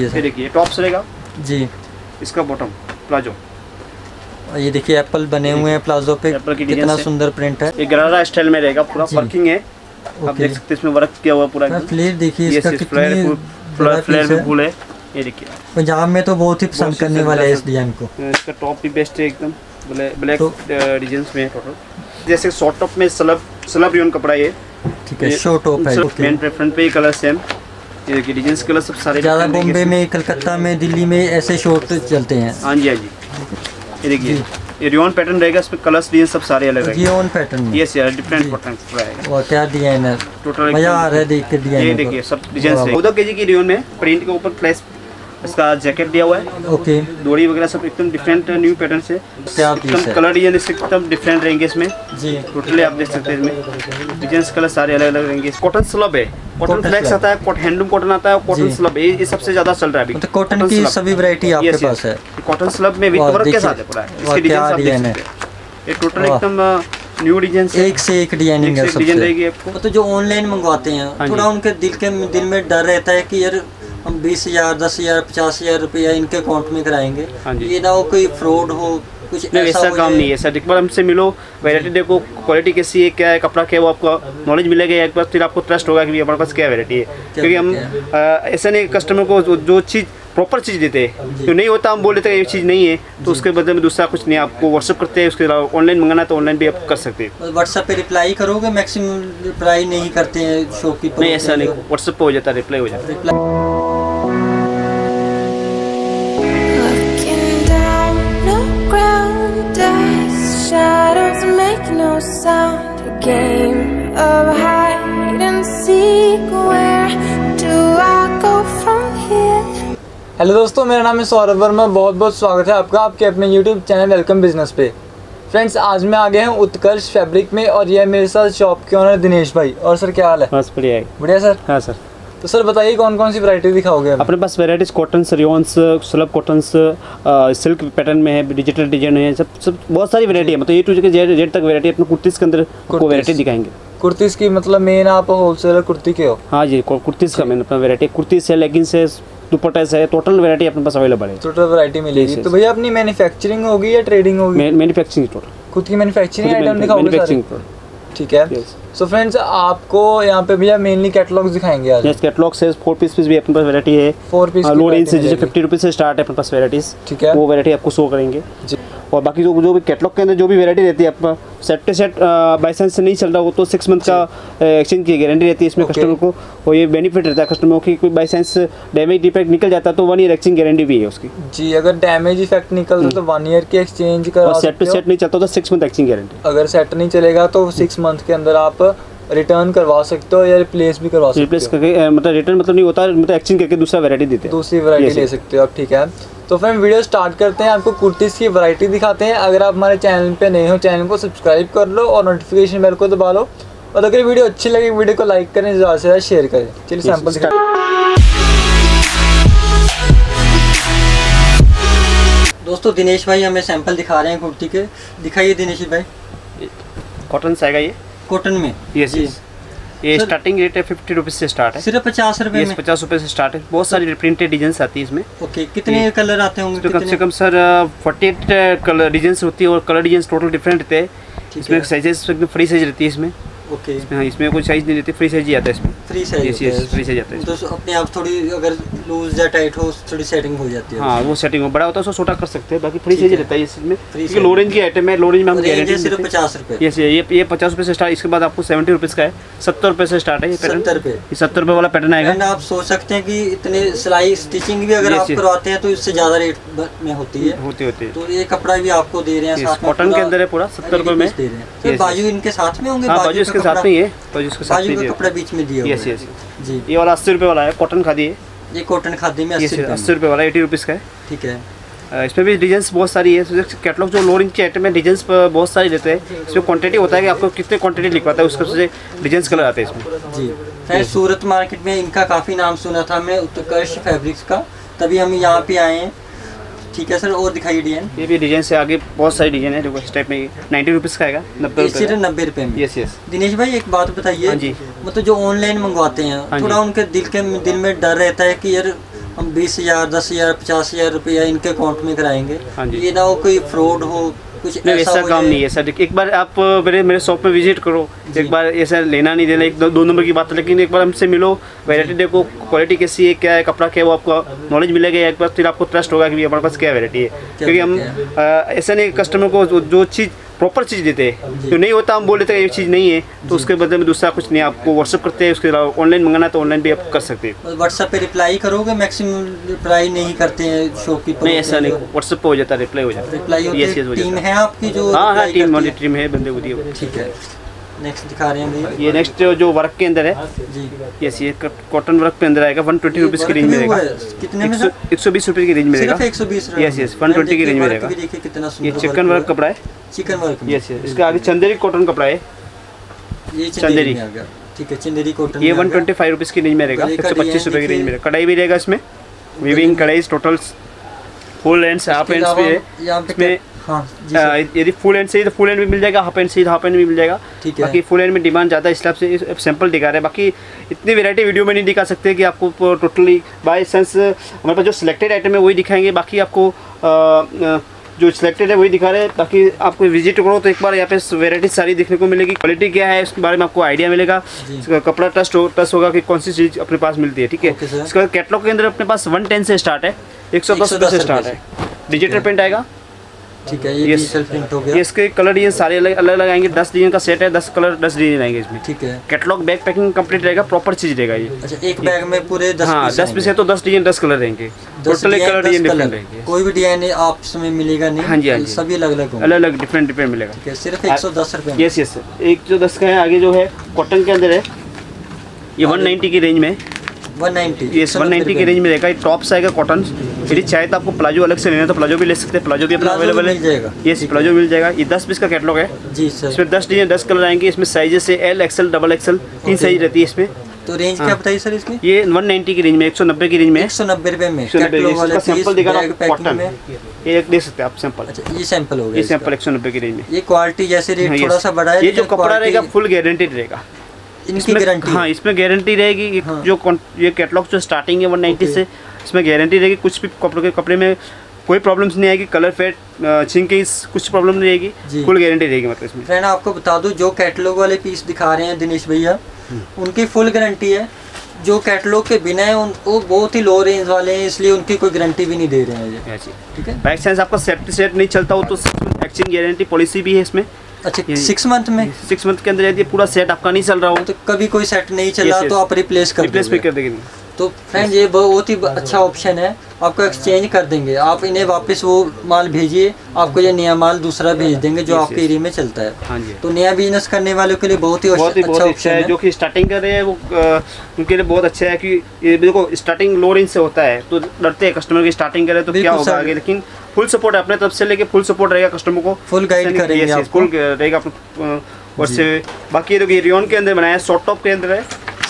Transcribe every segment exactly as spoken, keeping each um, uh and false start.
ये देखिए टॉप्स रहेगा जी, इसका बॉटम प्लाजो, ये देखिए एप्पल बने हुए हैं प्लाजो पे, कितना सुंदर प्रिंट है। ये गरारा स्टाइल में रहेगा, पूरा वर्किंग है, आप देख सकते हैं इसमें वर्क किया हुआ पूरा। फ्लेयर देखिए इसका कितनी फ्लेयर फ्लेयर में फूल है, ये देखिए पंजाब में तो बहुत ही पसंद करने वाला है इस डिजाइन को। इसका टॉप भी बेस्ट है, एकदम ब्लैक डिजाइंस में है टोटल। जैसे शॉर्ट टॉप में स्लब स्लब रियन कपड़ा है, ठीक है, शॉर्ट टॉप है। मेन फ्रंट पे ही कलर सेम, ये देखिए डिजाइंस कलर सब सारे। ज्यादा बॉम्बे में, कलकत्ता में, दिल्ली में ऐसे शॉर्ट चलते हैं। हां जी, हां जी, ये देखिए ये रियन पैटर्न रहेगा, इसमें कलर्स डिजाइन सब सारे अलग है। रियन पैटर्न, यस यार, डिफरेंट पैटर्न रहेगा। और क्या डिजाइन है, टोटल मजा आ रहा है देख के डिजाइन। ये देखिए सब डिजाइंस है। चौदह केजी की रियन में प्रिंट के ऊपर फ्लैश इसका जैकेट दिया हुआ है, ओके, डोरी वगैरह सब एकदम डिफरेंट न्यू पैटर्न से। एकदम कलर डिजाइन इससे एकदम डिफरेंट रहेंगे इसमें जी, टोटली आप देख सकते हैं इसमें डिजाइंस कलर सारे अलग अलग रहेंगे। कॉटन स्लब है, कॉटन फ्लेक्स आता है, कॉटन हैंडलूम कॉटन आता है, कॉटन स्लब ये सबसे ज्यादा चल रहा है अभी। तो कॉटन की सभी वैरायटी आपके पास है। कॉटन स्लब में भी वर्क के साथ है पूरा, इसके डिजाइंस आप देख सकते हैं। ये टोटल एकदम न्यू डिजाइन, एक से एक डिजाइनिंग है सबसे। तो जो ऑनलाइन मंगवाते हैं थोड़ा उनके दिल के दिल में डर रहता है कि यार हम बीस हजार दस हजार पचास हजार रुपया इनके अकाउंट में कराएंगे, ये ना हो कोई फ्रॉड हो कुछ। नहीं, ऐसा काम नहीं है सर। एक बार हमसे मिलो, वैरायटी देखो, क्वालिटी कैसी है, क्या है कपड़ा, क्या है, वो आपको नॉलेज मिलेगा। एक बार फिर आपको ट्रस्ट होगा कि हमारे पास क्या वैरायटी है, क्योंकि हम ऐसा नहीं कस्टमर को जो चीज़ प्रॉपर चीज़ देते हैं, जो नहीं होता हम बोल देते हैं ये चीज़ नहीं है, तो उसके बदले में दूसरा कुछ नहीं। आपको व्हाट्सअप करते हैं, उसके अलावा ऑनलाइन मंगाना तो ऑनलाइन भी आप कर सकते हैं। व्हाट्सअप पे रिप्लाई करोगे, मैक्सिमम रिप्लाई नहीं करते हैं शॉपकीपर? नहीं, ऐसा नहीं, व्हाट्सअप पे हो जाता है, रिप्लाई हो जाता है। हेलो दोस्तों, मेरा नाम है सौरभ वर्मा। बहुत बहुत स्वागत है आपका आपके अपने यूट्यूब चैनल वेलकम बिजनेस पे। फ्रेंड्स, आज मैं आ गया हूँ उत्कर्ष फैब्रिक में और यह मेरे साथ शॉप के ओनर दिनेश भाई। और सर क्या हाल है? बस बढ़िया है। बढ़िया सर। हाँ सर, तो सर बताइए कौन कौन सी वैरायटी दिखाओगे? अपने पास varieties cottons, rayons, slub cottons, silk pattern में है, डिजिटल डिजाइन है, सब सब बहुत सारी वैरायटी है। मतलब ये टू जेड जेड तक वैरायटी अपने कुर्तीज़ के अंदर को वैरायटी दिखाएंगे। कुर्तीज़ की मतलब मेन आप होलसेलर कुर्ती के हो? हाँ जी, कुर्तीज़ का मेन अपना वैरायटी, कुर्तीज़ है, लेगिंग्स है, दुपट्टा है, टोटल वैरायटी अपने पास अवेलेबल है। टोटल वैरायटी मिलेगी। तो भैया अपनी मैन्युफैक्चरिंग होगी या ट्रेडिंग होगी? मैन्युफैक्चरिंग, टोटल खुद की मैन्युफैक्चरिंग आइटम दिखाओगे? ठीक है। सो so फ्रेंड्स, आपको यहाँ पे भैया मेनली कैटलॉग्स दिखाएंगे आज। यस, कैटलॉग्स है, फोर पीस पीस भी अपने पास वैरायटी है। फोर पीस लो रेंज से जैसे फिफ्टी रुपीज से स्टार्ट है अपने पास वैरायटीज, ठीक है, वो वैरायटी आपको शो करेंगे। और बाकी जो जो भी कैटलॉग के अंदर जो भी वैरायटी रहती है, आपका set to set by chance से नहीं चल रहा हो तो सिक्स मंथ का एक्सचेंज की गारंटी रहती है इसमें कस्टमर को। और ये बेनिफिट रहता है कस्टमर को कि बाई चांस डैमेज डिफेक्ट निकल जाता है तो वन ईयर एक्सचेंज गारंटी भी है उसकी जी। अगर डैमेज इफेक्ट निकल तो वन ईयर की एक्सचेंज का, और सेट टू सेट नहीं चलता तो सिक्स मंथ एक्सचेंज गारंटी। अगर सेट नहीं चलेगा तो सिक्स मंथ के अंदर आप रिटर्न करवा सकते हो या रिप्लेस भी करवा सकते हो। रिप्लेस करके मतलब रिटर्न मतलब नहीं होता, मतलब एक्सचेंज करके दूसरा वैरायटी देते हैं, दूसरी वैरायटी ले सकते हो आप। ठीक है, तो फ्रेंड वीडियो स्टार्ट करते हैं, आपको कुर्तीज़ की वैरायटी दिखाते हैं। अगर आप हमारे चैनल पे नए हो, चैनल को सब्सक्राइब कर लो और नोटिफिकेशन बेल को दबा लो। और अगर वीडियो अच्छी लगे वीडियो को लाइक करें, ज़्यादा से ज़्यादा शेयर करें। चलिए सैम्पल दिखाएं। दोस्तों दिनेश भाई हमें सैम्पल दिखा रहे हैं कुर्ती के, दिखाइए दिनेश भाई। कॉटन से आएगा ये, कॉटन में। यस, ये स्टार्टिंग रेट है फिफ्टी रुपीज से स्टार्ट है, सिर्फ पचास रुपए में, पचास रुपए से स्टार्ट है। बहुत सारी रिप्रिंटेड डिजाइन आती है इसमें। ओके, कितने कलर आते होंगे? तो कम से कम sir forty eight colour design होती है और कलर डिजाइन टोटल डिफरेंट रहते हैं इसमें। साइजेस एकदम फ्री साइज रहती है इसमें। ओके, इसमें इसमें कोई साइज नहीं रहती, फ्री साइज ही आता है इसमें। Free size, yes, free size आता है। तो अपने आप थोड़ी अगर लूज या टाइट हो थोड़ी सेटिंग हो जाती है। हाँ, वो सेटिंग हो, बड़ा होता है उसको छोटा कर सकते हैं, बाकी फ्री साइज रहता है इसमें। क्योंकि लो रेंज की आइटम है, लो रेंज में हम गारंटी सिर्फ पचास रुपये। यस, ये ये पचास रुपये से स्टार्ट, इसके बाद आपको सेवेंटी रुपीज़ का है, सत्तर रुपये से स्टार्ट है ये पैटर्न। सत्तर रुपये, सत्तर रुपये वाला पैटर्न आएगा। आप सोच सकते हैं कि इतने सिलाई स्टिचिंग भी अगर आप करवाते हैं तो इससे ज़्यादा रेट में होती है, होती होती है। तो ये कपड़ा भी आपको दे रहे हैं कॉटन के अंदर है पूरा, सत्तर रुपये में दे रहे हैं। बाजू इनके साथ में होंगे? बाजू इसके साथ में ही है, बाजू इसके साथ में कपड़ा बीच में दिया। यस यस जी, ये वाला अस्सी रुपये वाला है, कॉटन खादी है। ये कॉटन खादी में अस्सी रुपये वाला, एटी रुपीज़ का है। ठीक है, इसमें भी डिजाइंस बहुत सारी है। कैटलॉग जो लो रेंज के आइटम में डिजाइंस पर बहुत सारी रहते हैं। इसमें क्वांटिटी होता है कि आपको कितने क्वांटिटी लिखवाता है, उसके सबसे डिजाइंस कलर आते हैं इसमें जी। फ्रेंड्स, सूरत मार्केट में इनका काफ़ी नाम सुना था मैं, उत्कर्ष फैब्रिक्स का, तभी हम यहाँ पे आए हैं। ठीक है सर, और दिखाइए डिजाइन। ये भी डिजाइन से आगे बहुत सारी डिजाइन है। देखो इस टाइप में नाइन्टी रुपीज़ का आएगा, नब्बे रुपये, नब्बे रुपये में। यस यस दिनेश भाई, एक बात बताइए, मतलब जो ऑनलाइन मंगवाते हैं थोड़ा उनके दिल के दिल में डर रहता है कि यार हम बीस हजार दस हजार पचास हजार रुपया इनके अकाउंट में कराएंगे, ये ना हो कोई फ्रॉड हो कुछ ऐसा, ऐसा काम नहीं है सर। एक बार आप मेरे मेरे शॉप पे विजिट करो, एक बार ऐसा लेना नहीं देना, एक दो, दो नंबर की बात है, लेकिन एक बार हमसे मिलो, वैरायटी देखो, क्वालिटी कैसी है, क्या है कपड़ा, क्या है, वो आपको नॉलेज मिलेगा। एक बार फिर आपको ट्रस्ट होगा कि हमारे पास क्या वैरायटी है, क्योंकि हम ऐसा नहीं कस्टमर को जो चीज़ प्रॉपर चीज़ देते हैं, जो नहीं होता हम बोल देते हैं ये चीज़ नहीं है, तो उसके बदले में दूसरा कुछ नहीं। आपको व्हाट्सअप करते हैं, उसके अलावा ऑनलाइन मंगाना तो ऑनलाइन भी आप कर सकते हैं। व्हाट्सअप पे रिप्लाई करोगे, मैक्सिमम रिप्लाई नहीं करते हैं शॉपकीपर, नहीं ऐसा नहीं, व्हाट्सअप पे हो जाता है, रिप्लाई हो जाता है, रिप्लाई होती टीम है आपकी जो, हाँ हाँ टीम हमारी टीम है, बंदे होती है। ठीक है, नेक्स्ट दिखा रहे हैं, ये नेक्स्ट जो वर्क के अंदर है जी, यस, ये कॉटन वर्क के अंदर आएगा, वन ट्वेंटी रुपीज़ की रेंज में रहेगा। कितने में? एक सौ बीस रुपये की रेंज में रहेगा, यस यस, वन ट्वेंटी की रेंज में रहेगा। ये चिकन वर्क कपड़ा है, चिकन वर्क, यस यस, इसका आगे चंदेरी कॉटन कपड़ा है, ये चंदेरी, ठीक है, चंदेरी कॉटन, ये वन ट्वेंटी फाइव रुपीज़ की रेंज में रहेगा, एक सौ पच्चीस रुपये की रेंज में रहेगा। कढ़ाई भी रहेगा इसमें, वीविंग कढ़ाई, total full hand half hand भी है इसमें, यदि फुल एंड चाहिए तो फुल एंड भी मिल जाएगा, हाफ एंड चाहिए हाफ एंड भी मिल जाएगा। बाकी फुल एंड में डिमांड ज़्यादा, इस हिसाब से सैंपल दिखा रहे हैं, बाकी इतनी वैरायटी वीडियो में नहीं दिखा सकते कि आपको टोटली बाय सेंस, हमारे पास जो सिलेक्टेड आइटम है वही दिखाएंगे, बाकी आपको जो सिलेक्टेड है वही दिखा रहे हैं। बाकी आपको विजिट करो तो एक बार यहाँ पे वैरायटी सारी देखने को मिलेगी, क्वालिटी क्या है उसके बारे में आपको आइडिया मिलेगा, कपड़ा ट्रस्ट हो ट्रस्ट होगा कि कौन सी चीज़ अपने पास मिलती है। ठीक है, इसका कैटलॉग के अंदर अपने पास वन टेन से स्टार्ट है, एक सौ दस रुपये से स्टार्ट है। डिजिटल प्रिंट आएगा, ठीक है, ये सेल्फ प्रिंट हो गया, इसके कलर ये सारे अलग अलग लगाएंगे, दस डिजाइन का सेट है, दस कलर दस डिजाइन आएंगे इसमें। ठीक है, कैटलॉग बैग पैकिंग कंप्लीट रहेगा, प्रॉपर चीज़ रहेगा ये। अच्छा, एक बैग में पूरे दस, हाँ दस पीस है तो दस डिजाइन दस कलर रहेंगे, टोटल कलर डिजाइन डिफरेंट रहेंगे, कोई भी डिजाइन आपस में मिलेगा नहीं, हाँ जी हाँ जी, सभी अलग अलग अलग अलग डिफरेंट डिफरेंट मिलेगा। सिर्फ एक सौ दस रुपये, यस यस, एक सौ दस का है। आगे जो है कॉटन के अंदर है, ये वन नाइन्टी की रेंज में, one ninety, yes one ninety की रेंज में रहेगा। ये टॉप्स आएगा कॉटन, फिर चाहे तो आपको प्लाजो अलग से लेना तो प्लाजो भी ले सकते हैं, प्लाजो भी अपना अवेलेबल है, यस प्लाजो मिल जाएगा। ये दस पीस का कैटलॉग है जी सर, इसमें दस डिजाइन दस कलर आएंगे, इसमें साइजेस है एल एक्सएल डबल एक्सएल, तीन साइज रहती है इसमें। तो रेंज क्या बताइए सर इसकी? ये एक सौ नब्बे की रेंज में, एक सौ नब्बे की रेंज में, एक सौ नब्बे रुपए में इसका सैंपल दिखा रहा हूं कॉटन में, ये एक देख सकते हैं आप सैंपल। अच्छा, ये सैंपल हो गया, ये सैंपल एक सौ नब्बे की रेंज में, ये क्वालिटी जैसे रेट थोड़ा सा बढ़ा है, ये जो कपड़ा रहेगा फुल गारंटीड रहेगा, इनकी गारंटी, हाँ इसमें गारंटी रहेगी। हाँ। जो ये कैटलॉग जो स्टार्टिंग है वन नाइन्टी से, इसमें गारंटी रहेगी, कुछ भी कपड़े के कपड़े में कोई प्रॉब्लम्स नहीं आएगी, कलर फेड छिंकिंग कुछ प्रॉब्लम नहीं रहेगी, फुल गारंटी रहेगी। मतलब इसमें फ्रेंड आपको बता दूं, जो कैटलॉग वाले पीस दिखा रहे हैं दिनेश भैया, उनकी फुल गारंटी है, जो कैटलॉग के बिना है उनको बहुत ही लो रेंज वाले हैं, इसलिए उनकी कोई गारंटी भी नहीं दे रहे हैं। ठीक है, बाई चांस आपका सेफ्टी सेट नहीं चलता हो तो एक्सचेंज गारंटी पॉलिसी भी है इसमें। अच्छा, सिक्स मंथ में, सिक्स मंथ के अंदर यदि पूरा सेट आपका नहीं चल रहा हो तो कभी कोई सेट नहीं चला तो आप रिप्लेस कर रिप्लेस भी कर देंगे। तो फ्रेंड ये बहुत ही अच्छा ऑप्शन है, आपको एक्सचेंज कर देंगे, आप इन्हें वापस वो माल भेजिए, आपको ये नया माल दूसरा भेज देंगे जो आपके एरिया में चलता है। तो नया बिजनेस करने वालों के लिए बहुत ही अच्छा ऑप्शन है, जो कि स्टार्टिंग कर रहे हैं वो उनके लिए बहुत अच्छा है, कि ये देखो स्टार्टिंग लो रेंज से होता है तो डरते हैं कस्टमर की, स्टार्टिंग करें तो क्या होगा आगे, लेकिन फुल सपोर्ट अपने तरफ से लेके फुल सपोर्ट रहेगा, कस्टमर को फुल गाइड करेंगे, फुल रहेगा। और से बाकी ये रियोन के अंदर बनाया, शॉर्ट टॉप के अंदर है,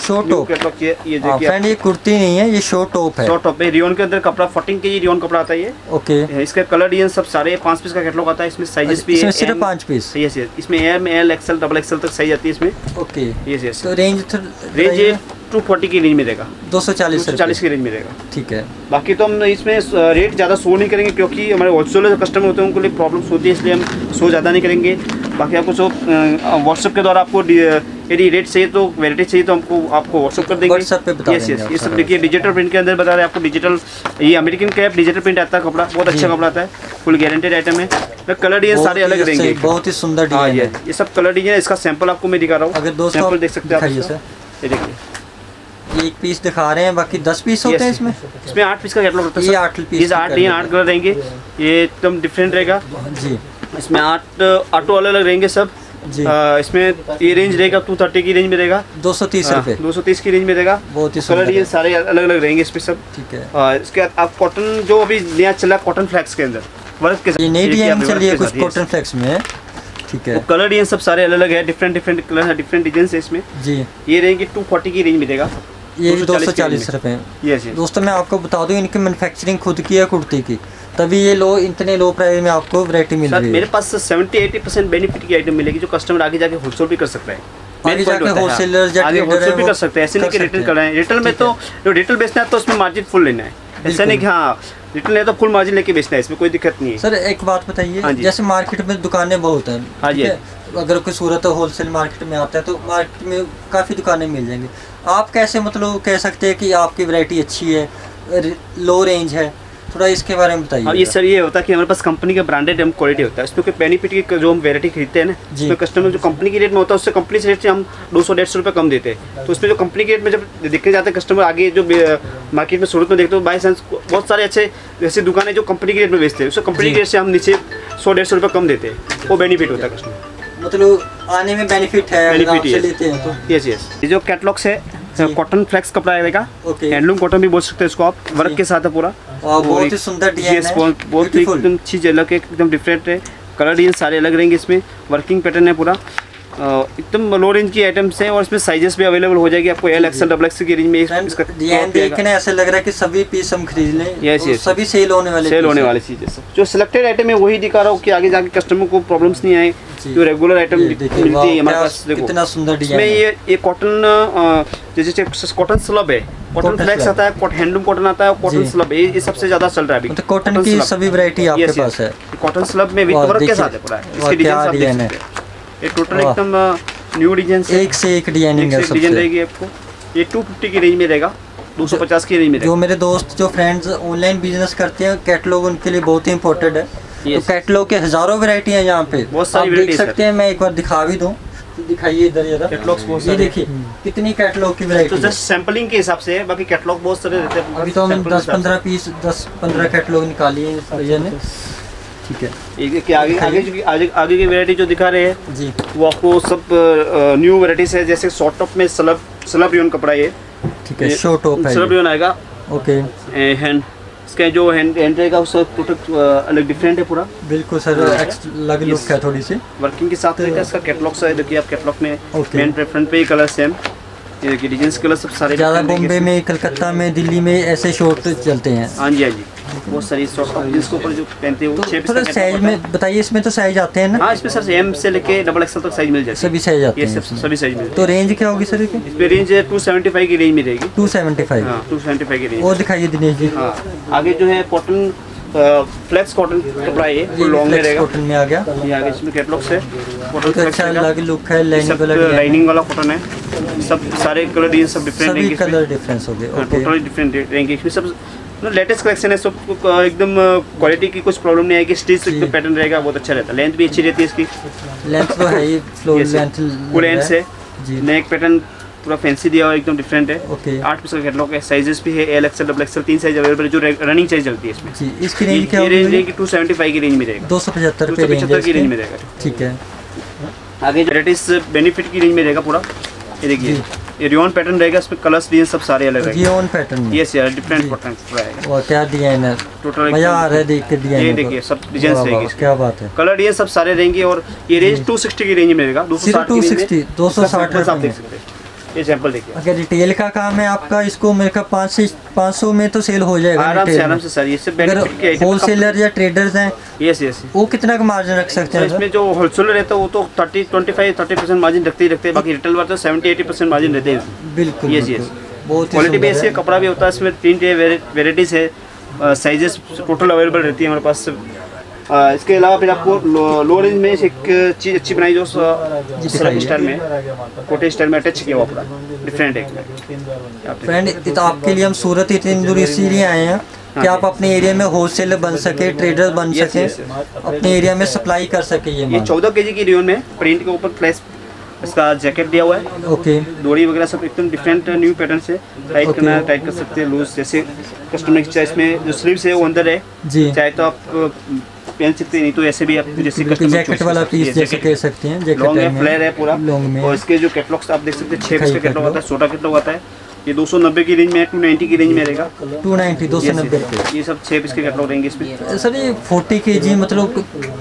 शॉर्ट टॉप ये ये फ्रेंड, ये कुर्ती नहीं है, ये शॉर्ट टॉप है, शॉर्ट टॉप है, रियोन के अंदर कपड़ा फोर्टीन के जी रियोन कपड़ा आता है ये। ओके, इसके कलर डिजाइन सब सारे पाँच पीस का कैटलॉग आता है, इसमें साइजेस भी है, सिर्फ पाँच पीस, यस यस, इसमें M L XL double XL तक साइज आती है इसमें। ओके, यस यस, तो रेंज रेंज टू फोर्टी की रेंज में रहेगा, दो सौ चालीस चालीस की रेंज में रहेगा। ठीक है, बाकी तो हम इसमें रेट ज़्यादा शो नहीं करेंगे, क्योंकि हमारे होलसेलर कस्टमर होते हैं उनको लिए प्रॉब्लम्स होती है, इसलिए हम शो ज़्यादा नहीं करेंगे। बाकी आपको शो व्हाट्सअप के द्वारा आपको यदि रेट चाहिए तो वैरायटी चाहिए तो हमको आपको व्हाट्सअप कर देंगे, व्हाट्सएप पे बता देंगे। ये सब देखिए डिजिटल प्रिंट के अंदर बता रहे हैं आपको, डिजिटल ये अमेरिकन कैप डिजिटल प्रिंट आता है, कपड़ा बहुत अच्छा कपड़ा आता है, फुल गारंटेड आइटम है, कलर डिजाइन सारे अलग रहेंगे, बहुत ही सुंदर डिजाइन है, ये सब कलर डिजाइन है। इसका सैंपल आपको मैं दिखा रहा हूँ, अगर दो सैंपल देख सकते हैं, ये देखिए एक पीस दिखा रहे हैं, बाकी दस पीस होते हैं इसमें, इसमें आठ पीस का कैटलॉग होता है, ये आठ पीस, आठ डिजाइन आठ कलर रहेंगे, ये एकदम डिफरेंट रहेगा जी, इसमें आठ आटो अलग अलग रहेंगे सब। आ, इसमें ये रेंज रहेगा टू थर्टी की रेंज में रहेगा, दो सौ तीस रुपये दो सौ तीस की रेंज में रहेगा, बहुत ही कलर ये सारे अलग अलग रहेंगे इसमें सब। ठीक है, आ, इसके बाद आप कॉटन जो अभी नया चला कॉटन फ्लैक्स के अंदर वर्क के साथ नई डिजाइन चली है कुछ कॉटन फ्लैक्स में, ठीक है, कलर ये सब सारे अलग अलग है, डिफरेंट डिफरेंट कलर है, डिफरेंट डिजाइन है इसमें जी। ये रहेंगी टू फोर्टी की रेंज में रहेगा, ये दो सौ चालीस रुपये। दोस्तों मैं आपको बता दूँ, इनकी मैनुफैक्चरिंग खुद की है कुर्ती की, तभी ये लो इतने लो प्राइस में आपको वैरायटी मिल रही है। मेरे पास सत्तर अस्सी परसेंट बेनिफिट की आइटम मिलेगी, जो कस्टमर आगे जाके होलसेल भी कर सकता है, आगे जाके होलसेलर जाके होलसेल भी कर सकते हैं, ऐसे नहीं कि रिटेल कर रहे हैं। रिटेल में तो जो रिटेल बेचना है तो उसमें मार्जिन फुल लेना है, ऐसा नहीं कि हाँ रिटर्न है तो फुल मार्जिन लेके बेचना है, इसमें कोई दिक्कत नहीं है। सर एक बात बताइए, जैसे मार्केट में दुकानें बहुत हैं, हाँ जी, अगर कोई सूरत होलसेल मार्केट में आता है तो मार्केट में काफ़ी दुकानें मिल जाएंगी, आप कैसे मतलब कह सकते हैं कि आपकी वैरायटी अच्छी है, लो रेंज है, थोड़ा इसके बारे में बताइए। ये सर ये होता है कि हमारे पास कंपनी का ब्रांडेड हम क्वालिटी होता है, उसमें कोई बेनिफिट की जो हम वैरायटी खरीदते हैं ना, उसमें कस्टमर जो कंपनी के रेट में होता है उससे कंपनी के रेट से हम दो सौ डेढ़ सौ रुपये कम देते हैं। तो उसमें जो कंपनी के रेट में जब देखने जाते हैं कस्टमर आगे जो मार्केट में सूरत में देखते हो बाई चांस बहुत सारे अच्छे जैसे दुकान है जो कंपनी के रेट में बेचते हैं, उससे कंपनी के रेट से हम नीचे सौ डेढ़ सौ रुपये कम देते हैं, वो बेनिफिट होता है कस्टमर, मतलब आने में बेनिफिट है। यस यस, ये जो कैटलॉग्स है कॉटन फ्लेक्स कपड़ा आएगा, हैंडलूम कॉटन भी बोल सकते हैं इसको आप, वर्क के साथ है पूरा, बहुत ही सुंदर डिजाइन है, बहुत ही एकदम चीज अलग है, एकदम डिफरेंट है, कलर डिजाइन सारे अलग रहेंगे, इसमें वर्किंग पैटर्न है पूरा, एकदम लो रेंज की आइटम्स हैं और इसमें साइजेस भी अवेलेबल हो जाएगी आपको, एल एक्सएल डबल एक्स की रेंज में इसका डिजाइन देखने ऐसा लग रहा है कि सभी पीस हम खरीद लें, सभी सेल होने वाले सेल होने वाली चीजें, जो सिलेक्टेड आइटम है वही दिखा रहा हूँ कि आगे जाके कस्टमर को प्रॉब्लम्स नहीं आए, जो रेगुलर आइटम मिलती है हमारे पास। देखो कितना सुंदर डिजाइन है, ये ये कॉटन जैसे कॉटन स्लब है, कॉटन फ्लेक्स आता है, हैंडलूम कॉटन आता है, कॉटन स्लब ये सबसे ज्यादा चल रहा है अभी, कॉटन की सभी वैरायटी आपके पास है, कॉटन स्लब में भी वर्क के साथ है पूरा, इसके डिजाइन आप देख सकते हैं, ये टोटल एकदम न्यू डिजाइन से एक से एक डिजाइनिंग है, सबसे डिजाइन रहेगी आपको, ये दो सौ पचास की रेंज में रहेगा, दो सौ पचास की रेंज में रहेगा। जो मेरे दोस्त जो फ्रेंड्स ऑनलाइन बिजनेस करते हैं कैटलॉग उनके लिए बहुत ही इंपॉर्टेंट है, तो कैटलॉग के हजारों वैरायटी हैं यहाँ पे, बहुत सारी आप देख सकते हैं, मैं एक बार दिखा भी दूँ, दिखाइए इधर जरा कैटलॉग्स, बहुत ये देखिए कितनी कैटलॉग की वैरायटी है, तो जस्ट सैंपलिंग के हिसाब से है, बाकी कैटलॉग बहुत सारे रहते हैं, अभी तो हम दस पंद्रह पीस दस पंद्रह कैटलॉग निकाली है इस भैया ने, ठीक है। एक आगे आगे जो आगे आगे की वैरायटी जो दिखा रहे हैं जी वो आपको सब न्यू वैरायटीज है, जैसे शॉर्ट टॉप में स्लब स्लब रियन कपड़ा ये, ठीक है, शॉर्ट टॉप है स्लब रियन आएगा, ओके, हैंड इसका जो हैंड हैंड रहेगा उसका प्रोडक्ट अलग डिफरेंट है पूरा, बिल्कुल सर अलग लुक है, थोड़ी सी वर्किंग के साथ रहेगा, इसका कैटलॉग है, देखिए आप कैटलॉग में मेन प्रेफरेंस पे ही कलर सेम, ये देखिए डिजाइंस कलर सब सारे, ज़्यादा बॉम्बे में कलकत्ता में दिल्ली में ऐसे शॉर्ट चलते हैं, हाँ जी हाँ जी, वो सारी जिसको ऊपर जो पहनते हैं वो तो साइज में बताइए, इसमें तो साइज आते हैं ना, हाँ इसमें सर एम से लेके डबल एक्सएल तक साइज मिल जाएगा, सभी साइज आते हैं, सभी साइज मिल, तो रेंज क्या होगी सर इसकी, इसमें रेंज है दो सौ पचहत्तर की रेंज में रहेगी, दो सौ पचहत्तर, हां दो सौ पचहत्तर की रेंज, और दिखाइए दिनेश जी। हां आगे जो है कॉटन फ्लेक्स कॉटन कपड़ा ये लॉन्ग में रहेगा, कॉटन में आ गया, ये आगे इसमें कैटलॉग्स है, बहुत अच्छा लुक है, लाइनिंग वाला कॉटन है, सब सारे कलर डिजाइन सब डिफरेंट रहेंगे, सभी कलर डिफरेंस होंगे, ओके टोटली डिफरेंट रहेंगे, इसमें सब लेटेस्ट कलेक्शन है, सब एकदम क्वालिटी की कुछ प्रॉब्लम नहीं आएगी, स्टिच एकदम पैटर्न रहेगा, बहुत अच्छा रहता है, लेंथ भी अच्छी रहती है इसकी, लेंथ तो है ये फ्लोर लेंथ लेंथ है जी, नेक पैटर्न पूरा फैंसी दिया और एकदम डिफरेंट है, ओके आठ पीस का कैटलॉग है, साइजेस भी है एल एक्सएल डबल एक्सएल तीन साइज अवेलेबल है, जो रनिंग साइज चलती है इसमें जी, इसकी रेंज क्या होगी, रेंज दो सौ पचहत्तर की रेंज में रहेगा, दो सौ पचहत्तर की रेंज में रहेगा, ठीक है। आगे लेटेस्ट बेनिफिट की रेंज में रहेगा पूरा, ये देखिए ये रियोन पैटर्न रहेगा, इसमें कलर्स डिजाइन सब सारे अलग रहेंगे, रियोन पैटर्न, यस यार डिफरेंट पैटर्न रहेगा, और क्या डिजाइन है, टोटल मजा आ रहा है देख के डिजाइन, ये देखिए सब डिजाइन रहेंगे, क्या बात है, कलर ये सब सारे रहेंगे, और ये रेंज दो सौ साठ की रेंज में रहेगा, दो सौ साठ आप देख सकते हैं, ये सैंपल देखिए, अगर रिटेल का काम है आपका, इसको मेरे का पाँच से पाँच सौ में तो सेल हो जाएगा आराम से आराम से सर, ये सब बेनिफिट के आइटम, होलसेलर या ट्रेडर्स हैं, यस यस, वो कितना का मार्जिन रख सकते हैं, इसमें जो होलसेलर रहता है वो तो तीस पच्चीस तीस परसेंट मार्जिन रखते ही रखते हैं, बाकी रिटेल वाले तो सत्तर अस्सी परसेंट मार्जिन रहते हैं, बिल्कुल यस यस, बहुत क्वालिटी बेस है, कपड़ा भी होता है, इसमें तीन वेराइटीज़ है, साइजेस टोटल अवेलेबल रहती है हमारे पास। आ, इसके अलावा फिर आपको लो, लो रेंज में एक चीज़ अच्छी बनाई जो स्टाइल में कोटे स्टाइल में अटैच किया हुआ पूरा डिफरेंट है फ्रेंड। आपके लिए हम सूरत इतनी दूर इसीलिए आए हैं कि आप अपने एरिया में होलसेलर बन सके, ट्रेडर बन सके, अपने एरिया में सप्लाई कर सके। ये चौदह के जी की रेंज में प्रिंट के ऊपर फ्लैश इसका जैकेट दिया हुआ है, ओके डोरी वगैरह सब एकदम डिफरेंट न्यू पैटर्न से टाइट okay. करना टाइट कर सकते हैं, लूज जैसे कस्टमर की चॉइस में। जो स्लीव्स है वो अंदर है जी, चाहे तो आप पहन सकते हैं, नहीं तो ऐसे भी आप जैसे जैकेट वाला पीस जैसे कह सकते हैं। जैकेट लॉन्ग में फ्लेयर है पूरा, और इसके जो कैटलॉग्स आप देख सकते हैं, छः पीस का कैटलॉग आता है, सोलह कैटलॉग आता है। ये दो सौ नब्बे की रेंज में है, दो सौ नब्बे की रेंज में रहेगा, दो सौ नब्बे दो सौ नब्बे पे ये सब छः पीस के कैटलॉग रहेंगे इसमें। सर ये चालीस केजी मतलब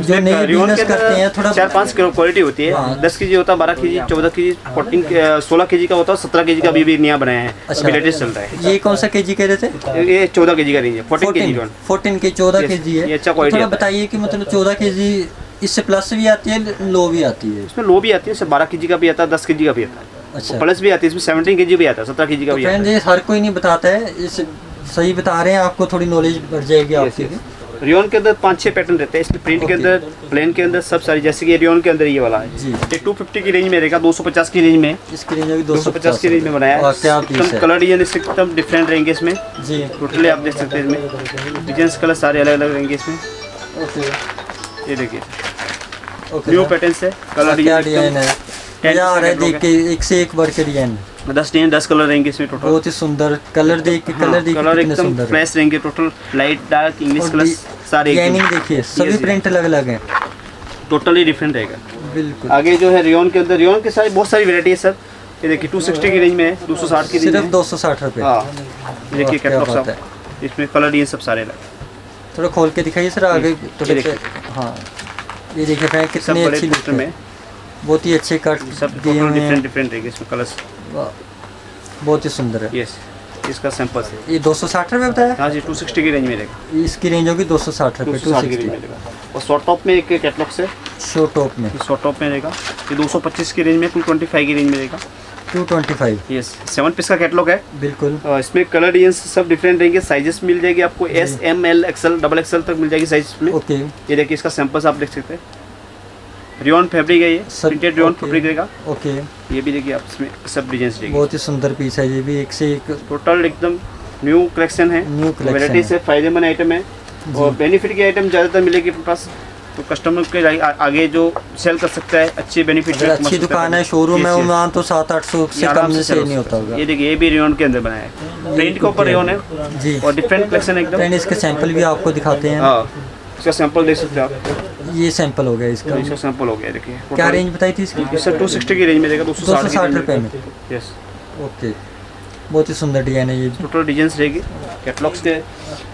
जो नए बिजनेस करते हैं थोड़ा चार पाँच क्वालिटी होती है, दस केजी होता है, बारह केजी, चौदह केजी, फोर्टीन, सोलह केजी का होता है, सत्रह केजी का अभी भी नया बनाया है, अभी लेटेस्ट चल रहा है। ये कौन सा केजी कह रहे थे? ये चौदह केजी का रेंज है, फोर्टीन केजी फोर्टीन के चौदह केजी है। ये अच्छा क्वालिटी है। बताइए कि मतलब चौदह केजी इससे प्लस भी आती है, लो भी आती है? इसमें लो भी आती है, इससे बारह केजी का भी आता है, दस केजी का भी आता है। अच्छा। प्लस भी आती है, इसमें सत्रह केजी भी आता है। तो फ्रेंड हर कोई नहीं बताता है, इस सही बता रहे हैं आपको, थोड़ी नॉलेज बढ़ जाएगी आपकी। रियोन के अंदर पाँच छः पैटर्न रहते हैं, इसलिए प्रिंट के अंदर, प्लेन के अंदर, सब सारी, जैसे कि रियोन के अंदर ये वाला है, ये टू फिफ्टी की रेंज में रहेगा, दो सौ पचास की रेंज में, इसकी रेंज होगी दो सौ पचास की रेंज में बनाया है। एकदम कलर डिजाइन इससे एकदम डिफरेंट रहेंगे इसमें जी, टोटली आप देख सकते हैं इसमें डिजाइन कलर सारे अलग अलग रहेंगे इसमें। ये देखिए न्यू पैटर्न है, कलर डिजाइन है, एक से एक बढ़ के डिजाइन, दस डिजाइन दस कलर रहेंगे इसमें टोटल। बहुत ही सुंदर कलर देख, हाँ, कलर देख कलर एकदम फ्रेश रहेंगे total, light dark English colour सारे। डिजाइनिंग देखिए, सभी प्रिंट अलग अलग है, टोटली डिफरेंट रहेगा बिल्कुल। आगे जो है रियोन के अंदर, रियोन के साथ बहुत सारी वैरायटी है सर। ये देखिए टू सिक्स्टी की रेंज में है, दो सौ साठ की रेंज, सिर्फ दो सौ साठ रुपए। हां देखिए कैटलॉग साहब, इसमें कलर ये सब सारे लगे, थोड़ा खोल के दिखाइए सर आगे। हां ये देखिए फ्रेंड कितनी अच्छी लिस्ट में, बहुत ही अच्छे कट, सब टोटल डिफरेंट डिफरेंट रहेंगे इसमें कलर्स, बहुत ही सुंदर है। यस इसका सैंपल है, ये दो सौ साठ रुपये बताया। हाँ जी टू सिक्स्टी की रेंज में रहेगा, इसकी रेंज होगी दो सौ साठ रुपये, टू सिक्स्टी की रेंज में रहेगा। और शॉर्ट टॉप में एक कैटलॉग से, शॉर्ट टॉप में शॉर्ट टॉप में रहेगा ये दो सौ पच्चीस की रेंज में, टू ट्वेंटी फाइव की रेंज में रहेगा, two twenty five. Yes seven piece का कैटलॉग है बिल्कुल। इसमें कलर डिजाइन सब डिफरेंट रहेंगे, साइजेस मिल जाएगी आपको S M L XL double XL तक मिल जाएगी साइज में। ओके ये देखिए इसका सैंपल्स आप देख सकते हैं, रियोन फैब्रिक है ये, प्रिंटेड रियोन फैब्रिक रहेगा। ओके ये भी देखिए आप, इसमें सब डिजाइंस देखिए, बहुत ही सुंदर पीस है ये भी, एक से एक टोटल एकदम न्यू कलेक्शन है, न्यू वैरायटी से फायदेमंद आइटम है और बेनिफिट के आइटम ज़्यादातर मिलेगी अपने पास, तो कस्टमर के आगे जो सेल कर सकता है अच्छे बेनिफिट। अच्छी दुकान है, शोरूम है वहाँ तो सात आठ सौ से कम में सेल नहीं होता होगा। ये देखिए ये भी रियोन के अंदर बनाया है, प्रिंट के ऊपर रियोन है जी, और डिफरेंट कलेक्शन एकदम। फ्रेंड इसके सैंपल भी आपको दिखाते हैं, इसका सैंपल देख सकते हैं आप, ये सैंपल हो गया इसका, इसका सैंपल हो गया। देखिए क्या रेंज बताई थी इसकी सर, टू सिक्स्टी की रेंज में देगा, दो सौ साठ रुपए में। यस ओके बहुत ही सुंदर डिजाइन है ये, टोटल डिजाइंस रहेगी कैटलॉग्स के,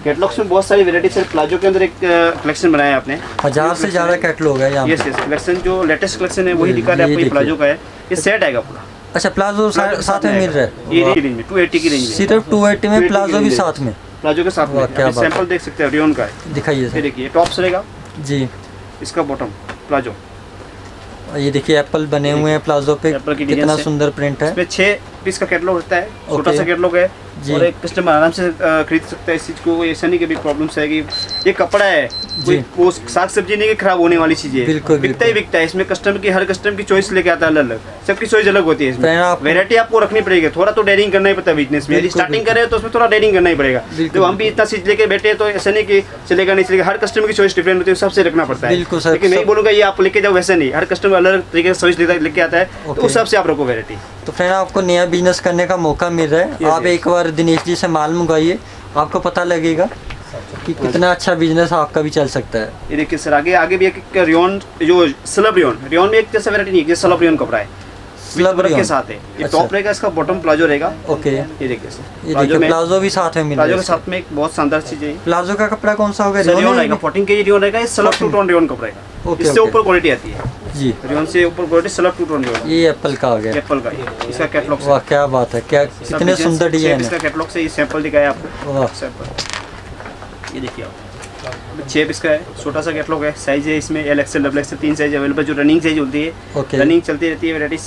कैटलॉग्स में बहुत सारी वैरायटी सर। प्लाजो के अंदर एक कलेक्शन बनाया है आपने, हजार से ज़्यादा कैटलॉग है यहाँ। यस यस कलेक्शन जो लेटेस्ट कलेक्शन है वही दिखा रहा है आपको, प्लाजो का है ये सेट आएगा पूरा। अच्छा प्लाजो साथ में मिल रहा है, ये रेंज में टू एटी की रेंज में, सिर्फ टू एटी में प्लाजो भी साथ में, प्लाजो के साथ में। सैंपल देख सकते हैं रियोन का है, दिखाइए सर। देखिए टॉप्स रहेगा जी, इसका बॉटम प्लाजो, ये देखिए एप्पल बने हुए हैं प्लाजो पे, कितना सुंदर प्रिंट है। इसमें छः पीस का कैटलॉग रहता है, छोटा सा कैटलॉग है और एक कस्टमर आराम से खरीद सकता है इस चीज़ को, ऐसा नहीं कभी प्रॉब्लम्स है कि ये कपड़ा है कोई वो साग सब्जी नहीं कि खराब होने वाली चीज़ है, बिकता ही बिकता है। इसमें कस्टमर की हर कस्टमर की चॉइस लेके आता है, अलग अलग सबकी चॉइस अलग होती है। इसमें वैरायटी आपको रखनी पड़ेगी, थोड़ा तो डेयरिंग करना ही पड़ता है बिजनेस में, स्टार्टिंग कर रहे हैं तो उसमें थोड़ा डेयरिंग करना ही पड़ेगा। जब हम भी इतना चीज़ लेके बैठे तो ऐसा नहीं कि चलेगा नहीं चलेगा, हर कस्टमर की चॉइस डिफरेंट होती है, सबसे रखना पड़ता है। लेकिन नहीं बोलूँगा ये आप लेके जाओ वैसे नहीं, हर कस्टमर अलग तरीके से चॉइस लेके आता है, उस सबसे आप रखो वैरायटी। तो फ्रेंड आपको नया बिजनेस करने का मौका मिल रहा है, आप एक बार दिनेश जी से माल मंगवाइए, आपको पता लगेगा कि कितना अच्छा बिजनेस आपका भी चल सकता है। ये देखिए सर आगे आगे भी एक रियोन, जो स्लब रियोन, रियोन में एक जैसा वैरायटी नहीं है, स्लब रियोन कपड़ा है, स्लब के साथ है ये। अच्छा। टॉप रहेगा, इसका बॉटम प्लाजो रहेगा। ओके ये देखिए सर, ये देखिए प्लाजो भी साथ में मिल रहा है, प्लाजो के साथ में एक बहुत शानदार चीज है। प्लाजो का कपड़ा कौन सा होगा? रियोन रहेगा, फोर्टीन के जी रियोन रहेगा, ये स्लब टू टोन रियोन कपड़ा रहेगा, इससे ऊपर क्वालिटी आती है जी, रियोन से ऊपर quality slub two tone rayon. ये एप्पल का आ गया, एप्पल का इसका कैटलॉग। वाह क्या बात है, क्या कितने सुंदर डिजाइन है इसका कैटलॉग से। ये सैंपल दिखाया आपको, वाह सैंपल ये देखिए आप, छः पीस का है, छोटा सा कैटलॉग है, साइज है इसमें एल एक्सएल डबल एक्सएल तीन साइज अवेलेबल, जो रनिंग साइज होती है। okay. रनिंग चलती रहती है वैराइटीज।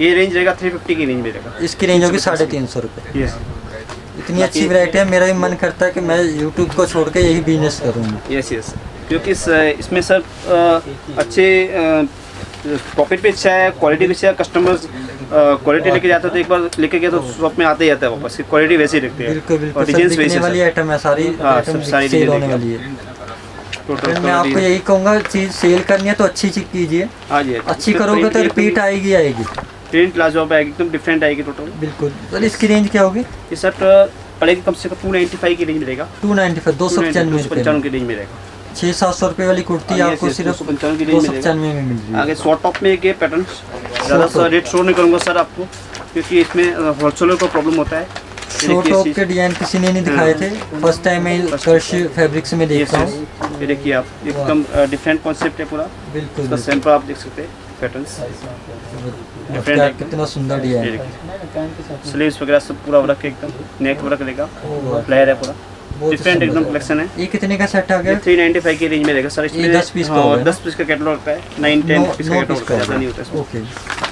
ये रेंज रहेगा थ्री फिफ्टी की रेंज में रहेगा, इसकी रेंज होगी साढ़े तीन सौ रुपये। यस इतनी अच्छी वैरायटी है, मेरा भी मन करता है कि मैं यूट्यूब को छोड़ के यही बिजनेस करूँगा। यस यस क्योंकि इसमें सर अच्छे प्रॉफिट भी अच्छा है, क्वालिटी भी अच्छा है, कस्टमर्स क्वालिटी लेके जाता है तो एक बार लेके गया तो शॉप में आते ही आता है वापस, क्वालिटी वैसी रखते हैं और डिजाइन वैसी वाली आइटम है सारी, सब सारी सेल होने वाली है। मैं आपको यही कहूँगा चीज़ सेल करनी है तो अच्छी चीज़ कीजिए, अच्छी करोगे तो रिपीट आएगी आएगी प्रिंट लाजो पे आएगी, एकदम डिफरेंट आएगी टोटल बिल्कुल। सर इसकी रेंज क्या होगी? ये सर पड़ेगी कम से कम टू नाइन्टी फाइव की रेंज मिलेगा, टू नाइन्टी फाइव दो सौ पचानवे की रेंज मिलेगा। छः सात सौ रुपये वाली कुर्ती आपको सिर्फ दो सौ पचानवे में मिल रही है। आगे शॉर्ट टॉप में एक पैटर्न, ज़्यादा सा रेट शो नहीं करूँगा सर आपको क्योंकि इसमें होलसेलर को प्रॉब्लम होता है। शॉर्ट टॉप के डिजाइन किसी ने नहीं दिखाए थे, फर्स्ट टाइम मैं उत्कर्ष फैब्रिक्स में देख रहा हूँ। ये देखिए आप एकदम डिफरेंट कॉन्सेप्ट है पूरा, बिल्कुल सैंपल आप देख सकते हैं, पैटर्न कितना सुंदर डिजाइन है, स्लीव्स वगैरह सब पूरा वर्क है, एकदम नेक वर्क रहेगा, फ्लेयर है पूरा, डिफरेंट एकदम कलेक्शन है। ये कितने का सेट आ गया? थ्री नाइन्टी फाइव की रेंज में रहेगा सर। इसमें दस पीस का होगा, दस पीस का कैटलॉग होता है, नाइन टेन पीस का कैटलॉग होता है, ज़्यादा नहीं होता है। ओके